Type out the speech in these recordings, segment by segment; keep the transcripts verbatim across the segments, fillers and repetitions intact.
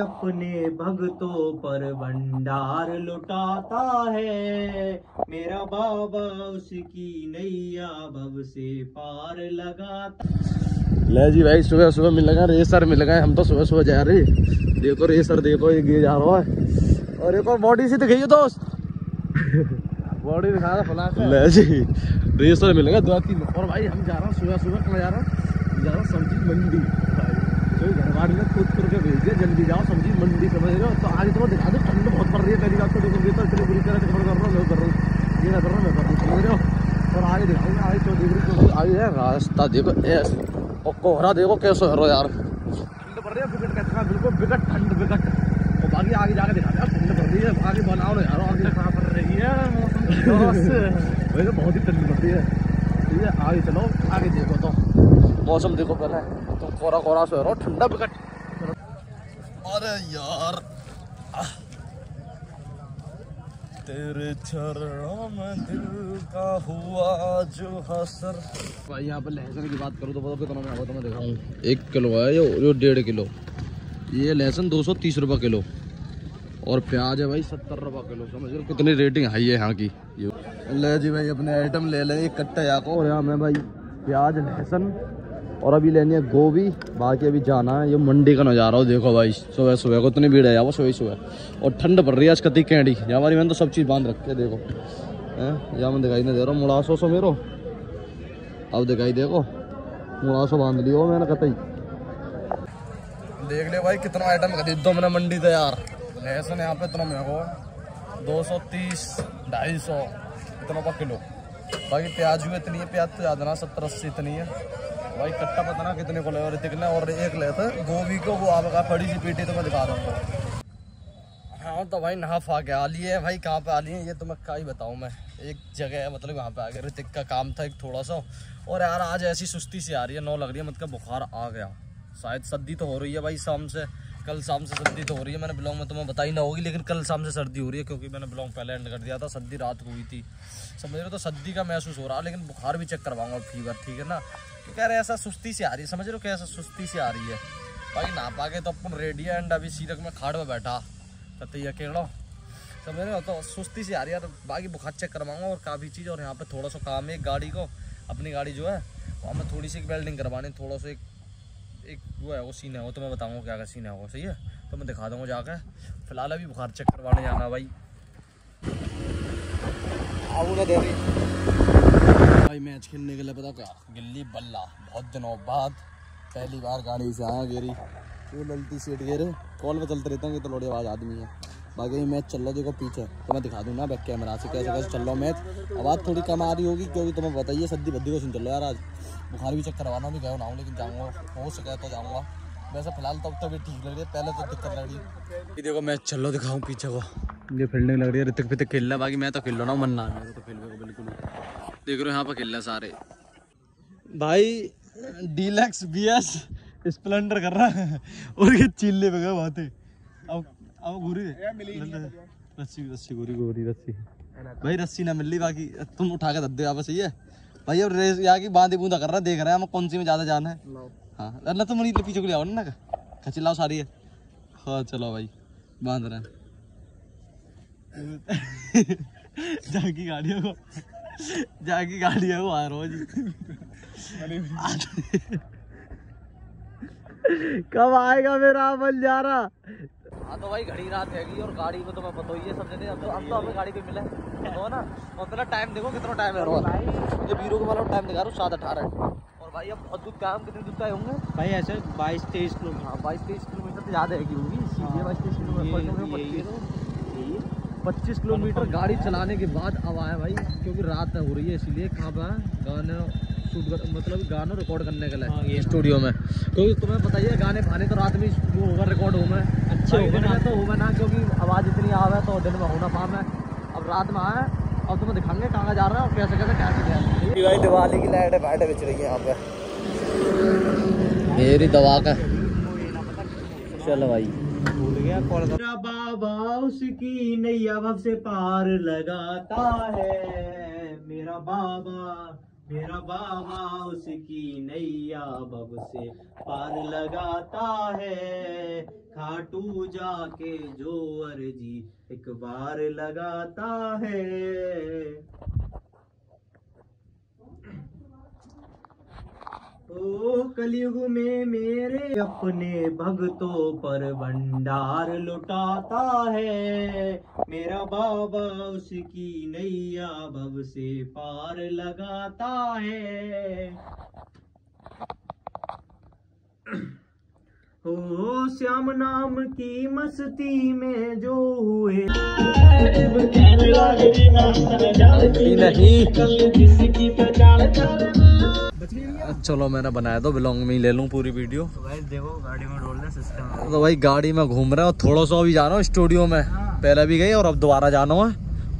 अपने भक्तों पर भंडार लुटाता है, मेरा बाबा उसकी नैया बब से पार लगाता। ले जी भाई, सुबह सुबह मिल लगा रेसर मिल गए। हम तो सुबह सुबह जा रहे, देखो रेसर देखो, ये गे जा रहा है। और एक और बॉडी से दिखाइए दोस्त, बॉडी दिखा रहा है। ले जी रेसर मिल गए दो तीन। और भाई हम जा रहे हैं सुबह सुबह, कहाँ जा रहा है? जा रहा सब्जी मंडी। घर में खुद करके भेज दिया, जल्दी जाओ सब्जी मंडी, समझ रहे हो? तो आज तो दिखा दो, ठंड बहुत पड़ रही है। पहली बात तो देखो रेसर इतनी बुरी तरह से खबर कर रहा हूँ, मैं कर रहा हूँ, ये ना कर रहा हूँ, मैं कर रहा हूँ, समझ रहे हो? और आगे दिखाऊंगा, आगे तो देख रही है, आगे है रास्ता देखो ऐसे, और कोहरा देखो कैसे हो रहा है यार, ठंड पड़ रही है, विकट कहना बिल्कुल विकट ठंड विकट। और बाकी आगे जाकर दिखा दो, ठंड पड़ रही है, आगे बनाओ ना यार, आगे कहाँ पड़ रही है मौसम, वैसे बहुत ही ठंड पड़ती है। ठीक है आगे चलो, आगे देखो तो मौसम देखो पहले तो कोरा कोरा से रहो, ठंडा बिकट। अरे यार तेरे चरणों में दिल का हुआ जो हसर। भाई यहाँ पे लहसुन की बात करूँ तो बताओ कितना महंगा, तो मैं दिखा रहा हूँ। एक किलो है ये, डेढ़ किलो ये लहसुन, दो सौ तीस रुपये किलो। और प्याज है भाई सत्तर रुपये किलो, समझ लो कितनी रेटिंग हाई है यहाँ की। ले जी भाई अपने आइटम ले लें, एक कट्टा यहाँ को। और यहाँ मैं भाई प्याज लहसुन और अभी लेनी है गोभी, बाकी अभी जाना है। ये मंडी का नज़ारा हो देखो भाई, सुबह सुबह को इतनी भीड़ है यार, वो सुबह सुबह। और ठंड पड़ रही है आज कति कैंडी, यहाँ हमारी मैंने तो सब चीज़ बांध रखी है देखो। यहाँ मैं दिखाई नहीं दे रहा, मुड़ासो सो मेरो अब दिखाई देखो, मुड़ासो बांध लियो मैंने कतई। देख ले भाई कितना आइटम खरीद दो मैंने मंडी से यार। लहसुन यहाँ पर इतना महंगा, दो सौ तीस ढाई सौ इतना पर किलो। बाकी प्याज भी इतनी है, प्याज तो याद ना सत्तर अस्सी इतनी है भाई। कट्टा पता ना कितने को ले और कितना। और एक लेते गोभी को, वो आप बड़ी सी पेटी तो मैं दिखा रहा हूँ। हाँ तो भाई नहा फा के आ लिए भाई, कहाँ पे आ लिए ये तो मैं क्या ही बताऊँ। मैं एक जगह है मतलब यहाँ पे आ गया, ऋतिक का काम था एक थोड़ा सा। और यार आज ऐसी सुस्ती सी आ रही है, नौ लग रही है, मतलब बुखार आ गया शायद। सर्दी तो हो रही है भाई शाम से, कल शाम से सर्दी तो हो रही है। मैंने ब्लॉग में तुम्हें बताई ना होगी, लेकिन कल शाम से सर्दी हो रही है, क्योंकि मैंने ब्लॉग पहले एंड कर दिया था। सर्दी रात को हुई थी, समझ रहे हो? तो सर्दी का महसूस हो रहा है, लेकिन बुखार भी चेक करवाऊंगा, फीवर, ठीक है ना? क्योंकि यार ऐसा सुस्ती से आ रही है, समझ रहे हो कैसा सुस्ती से आ रही है भाई। ना पाके तो अपन रेडी है एंड अभी सीरक में खाड़ में बैठा कतई अकेड़ा, समझ रहे हो? तो सुस्ती से आ रही है, बाकी बुखार चेक करवाऊँगा और काफ़ी चीज़। और यहाँ पर थोड़ा सा काम है, गाड़ी को अपनी गाड़ी जो है वहाँ में थोड़ी सी वेल्डिंग करवानी, थोड़ा सा एक वो है, वो सीन है, वो तो मैं बताऊँगा क्या क्या सीन है वो, सही है? तो मैं दिखा दूँगा जाकर। फिलहाल अभी बुखार चेक करवाने जाना भाई। आऊ ना दे रही भाई, मैच खेलने के लिए पता क्या, गिल्ली बल्ला। बहुत दिनों बाद पहली बार गाड़ी से आया, गेरी वो गलती सीट गेरे कॉल में चलते रहता हूँ, कि तो लोड़ी आवाज़ आदमी है। बाकी ये मैच चल रहा है देखो पीछे, तो मैं दिखा दूँ ना बैक कैमरा से कैसे कैसे चल रहा हूँ मैच। आवाज़ थोड़ी कम आ रही होगी, क्योंकि तुम्हें बताइए सद्दी बद्दी को सुन चल रहा है यार। आज बुखार भी चेक करवाना भी गया ना हूँ, लेकिन जाऊँगा हो सके तो जाऊँगा। वैसे फिलहाल तब तक भी ठीक लग रही है, पहले तो दिक्कत लग रही है। देखो मैच चल रहा, दिखाऊँ पीछे को, मुझे फील्डिंग लग रही है। ऋतिक फिर खेलना, बाकी मैं तो खेल रहा हूँ, मन ना मेरे को खेलने को बिल्कुल। देख रहे हो यहाँ पर खेलना सारे भाई, डीलक्स बी एस स्प्लेंडर कर रहा है और ये चिल्ले वगैरह बहुत है। अब अब गोरी रस्सी रस्सी गोरी गोरी रस्सी भाई, रस्सी ना मिल रही, बाकी तुम उठा के दे दो आप, सही है भाई। अब रेस यहाँ की बांधी बूंदा कर रहा है, देख रहे हैं हम कौन सी में ज़्यादा जाना है। हाँ अरे ना तुम तो पीछे को ले आओ ना, खच लाओ सारी है। हाँ चलो भाई बांध रहे हैं जाकी गाड़ियों को, जाकी गाड़ियों को आ रोज कब आएगा मेरा बल जा रहा। हाँ तो भाई घड़ी रात हैगी और गाड़ी में तो मैं पता ही है सब जगह। अब तो अब तो हमें गाड़ी पे मिला है ना, मतलब टाइम देखो कितना टाइम है भाई, मुझे बीरो के वाला टाइम दिखा रहा हूँ सात अठारह। और भाई अब बहुत दूर काम, कितने दूर तय होंगे भाई ऐसे बाईस तेईस किलोमीटर। हाँ बाईस तेईस किलोमीटर तो ज़्यादा हैगी होगी, सीधे बाईस तेईस किलोमीटर पच्चीस किलोमीटर गाड़ी चलाने के बाद अब आया भाई, क्योंकि रात हो रही है इसीलिए। कहाँ पर गाने शूट कर, मतलब गाना रिकॉर्ड करने के लिए हाँ, ये स्टूडियो में, क्योंकि तुम्हें पता ही है गाने फाने तो रात में वो होगा रिकॉर्ड होगा, अच्छे होगा तो होगा ना, क्योंकि आवाज़ इतनी आवे तो दिन में होना पाम है। अब रात में आए, अब तुम्हें दिखाएंगे कहाँ जा रहा है और कैसे कैसे कैसे क्या। दिवाली की लाइट बैठ बेच रही है यहाँ पे मेरी दवा का। चलो भाई मेरा बाबा उसकी नैया बब से पार लगाता है, मेरा बाबा मेरा बामा उसकी नैया बब से पार लगाता है, खाटू जाके जोवर जी एक बार लगाता है। ओ कलयुग में मेरे अपने भक्तों पर भंडार लुटाता है, मेरा बाबा उसकी नैया बब से पार लगाता है। ओ श्याम नाम की मस्ती में जो हुए नहीं। चलो मैंने बनाया तो बिलोंग में ही ले लूँ पूरी वीडियो। तो भाई देखो गाड़ी में डोलना सिस्टम। तो भाई गाड़ी में घूम रहे हो, थोड़ा सा अभी जाना हो स्टूडियो में, पहले भी गई और अब दोबारा जाना है,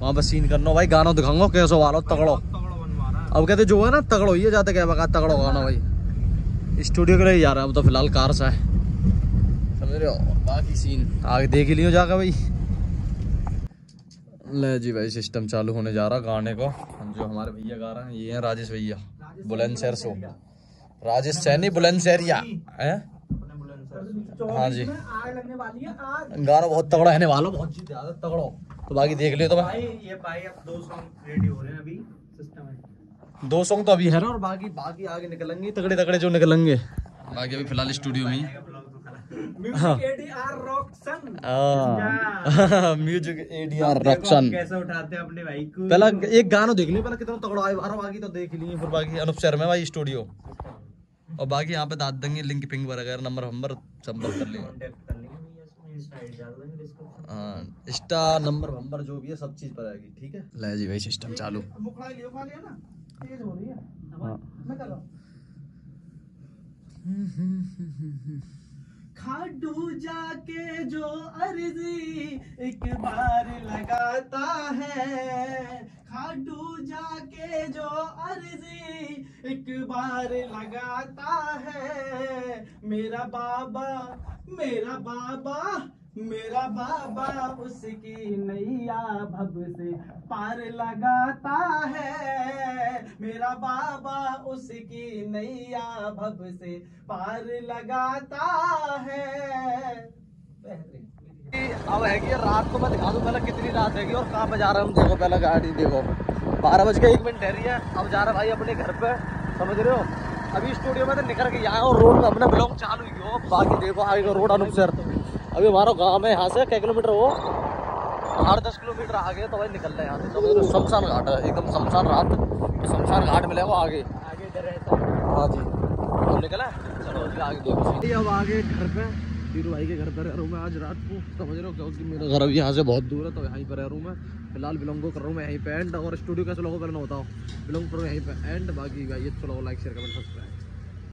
वहाँ पर सीन करना हो भाई, गाना दिखाऊंगा कैसे वालो तगड़ो। अब कहते जो है ना तगड़ो ये जाते क्या बका तगड़ो गाना भाई, स्टूडियो के लिए जा रहा है अब तो फिलहाल कार से है, समझ रहे हो। बाकी सीन आगे देख लियो जाकर भाई। ले जी भाई सिस्टम चालू होने जा रहा गाने को, जो हमारे भैया गा रहे हैं ये हैं राजेश भैया बुलंदशहर सो, राजेश सैनी बुलंदशहरिया है। हाँ जी गाना बहुत तगड़ा है, वालो बहुत ज्यादा तगड़ो, तो बाकी देख लियो। तो भाई ये भाई अब दो सॉन्ग रेडी हो रहे हैं अभी सिस्टम है, दो सॉन्ग तो अभी है ना, और बाकी बाकी आगे निकलेंगे तगड़े तगड़े जो निकलेंगे, बाकी अभी फिलहाल स्टूडियो में म्यूजिक एडीआर रॉक्सन कैसे उठाते हैं अपने भाई को। पहला एक गाना देख लिया, पहला कितना तगड़ा आया बारह बाकी तो देख लिए, फिर बाकी अनुप शर्मा भाई स्टूडियो, और बाकी यहाँ पे दाद देंगे लिंक पिंग वगैरह नंबर नंबर संपर्क कर लेंगे, इंस्टा नंबर नंबर जो भी है सब चीज पर आएगी, ठीक है। ले जी भाई सिस्टम चालू। खाटू जाके जो अर्जी एक बार लगाता है, खाटू जाके जो अर्जी एक बार लगाता है, मेरा बाबा मेरा बाबा मेरा बाबा उसकी नैया भब से पार लगाता है, मेरा बाबा उसकी नैया भब से पार लगाता है। अब है कि रात को मैं दिखा दूँ पहले कितनी रात है और कहाँ पे जा रहा हूँ। देखो पहले गाड़ी देखो बारह बज के एक मिनट ठहरी है, अब जा रहा भाई अपने घर पे, समझ रहे हो। अभी स्टूडियो में तो निकल के यहाँ और रोड अपना ब्लॉग चालू ही हो, बाकी देखो आगे का रोड अनुप शहर, अभी हमारा गांव है यहाँ से कै किलोमीटर हो, आठ दस किलोमीटर आगे, तो भाई निकल रहे हैं यहाँ से, तो शमशान घाट है एकदम शमशान रात, शमशान घाट मिलेगा आगे आगे इधर है। हाँ जी तो निकला, चलो आगे देखो। अब आगे घर पे धीरू भाई के घर पर रह रहा हूँ मैं आज रात को, समझ रहे हो, क्योंकि मेरा घर अभी यहाँ से बहुत दूर है, तो यहीं पर रह रहा हूँ मैं फिलहाल, बिलोंग कर रहा हूँ मैं यहीं पे एंड, और स्टूडियो कैसे लोगों पर ना होता हूँ बिलोंग करूँ यहीं पे एंड। बाकी भाई ये तो लोगों लाइक शेयर कमेंट सब्सक्राइब।